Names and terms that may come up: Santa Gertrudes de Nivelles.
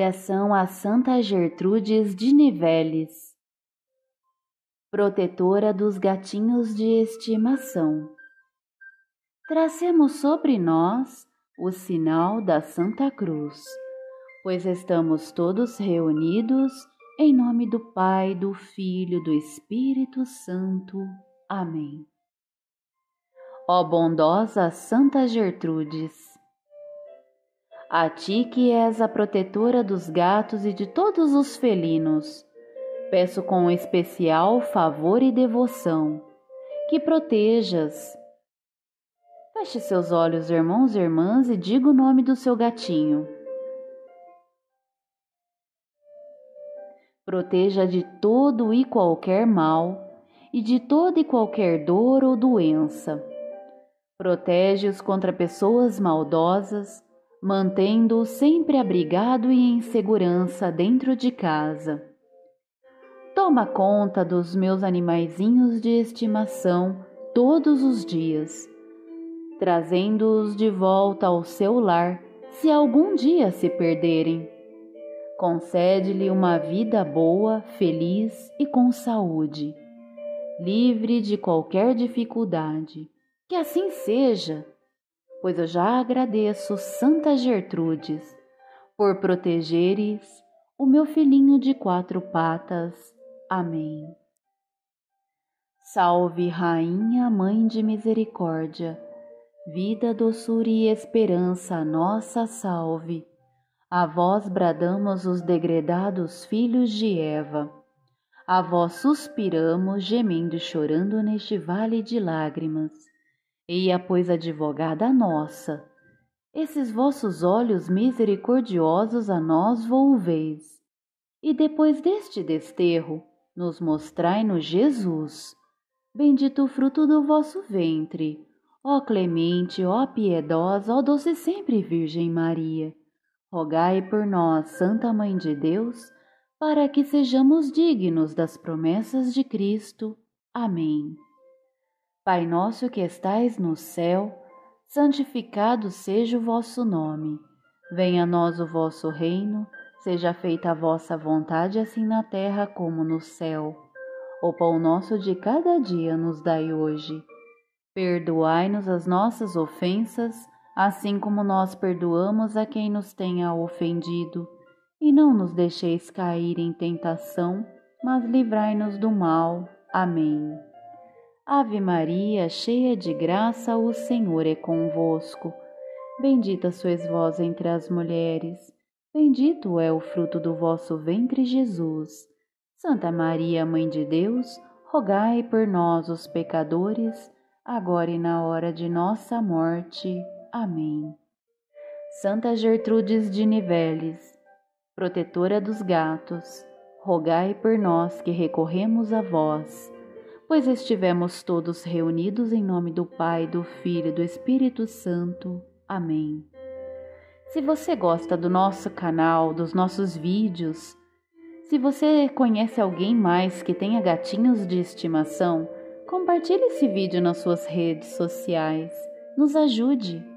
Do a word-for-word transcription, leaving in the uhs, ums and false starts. oração a Santa Gertrudes de Nivelles, protetora dos gatinhos de estimação. Tracemos sobre nós o sinal da Santa Cruz, pois estamos todos reunidos em nome do Pai, do Filho, do Espírito Santo. Amém. Ó bondosa Santa Gertrudes, a ti que és a protetora dos gatos e de todos os felinos, peço com especial favor e devoção que protejas. Feche seus olhos, irmãos e irmãs, e diga o nome do seu gatinho. Proteja de todo e qualquer mal e de toda e qualquer dor ou doença. Protege-os contra pessoas maldosas, mantendo-o sempre abrigado e em segurança dentro de casa. Toma conta dos meus animaizinhos de estimação todos os dias, trazendo-os de volta ao seu lar se algum dia se perderem. Concede-lhe uma vida boa, feliz e com saúde, livre de qualquer dificuldade. Que assim seja, pois eu já agradeço, Santa Gertrudes, por protegeres o meu filhinho de quatro patas. Amém. Salve, Rainha, Mãe de Misericórdia, vida, doçura e esperança, nossa salve. A vós bradamos os degredados filhos de Eva. A vós suspiramos, gemendo e chorando neste vale de lágrimas. Eia, pois, advogada nossa, esses vossos olhos misericordiosos a nós volveis, e depois deste desterro nos mostrai-nos Jesus, bendito o fruto do vosso ventre. Ó clemente, ó piedosa, ó doce sempre Virgem Maria, rogai por nós, Santa Mãe de Deus, para que sejamos dignos das promessas de Cristo. Amém. Pai nosso que estais no céu, santificado seja o vosso nome. Venha a nós o vosso reino, seja feita a vossa vontade, assim na terra como no céu. O pão nosso de cada dia nos dai hoje. Perdoai-nos as nossas ofensas, assim como nós perdoamos a quem nos tenha ofendido. E não nos deixeis cair em tentação, mas livrai-nos do mal. Amém. Ave Maria, cheia de graça, o Senhor é convosco. Bendita sois vós entre as mulheres. Bendito é o fruto do vosso ventre, Jesus. Santa Maria, Mãe de Deus, rogai por nós, os pecadores, agora e na hora de nossa morte. Amém. Santa Gertrudes de Nivelles, protetora dos gatos, rogai por nós que recorremos a vós. Pois estivemos todos reunidos em nome do Pai, do Filho e do Espírito Santo. Amém. Se você gosta do nosso canal, dos nossos vídeos, se você conhece alguém mais que tenha gatinhos de estimação, compartilhe esse vídeo nas suas redes sociais. Nos ajude!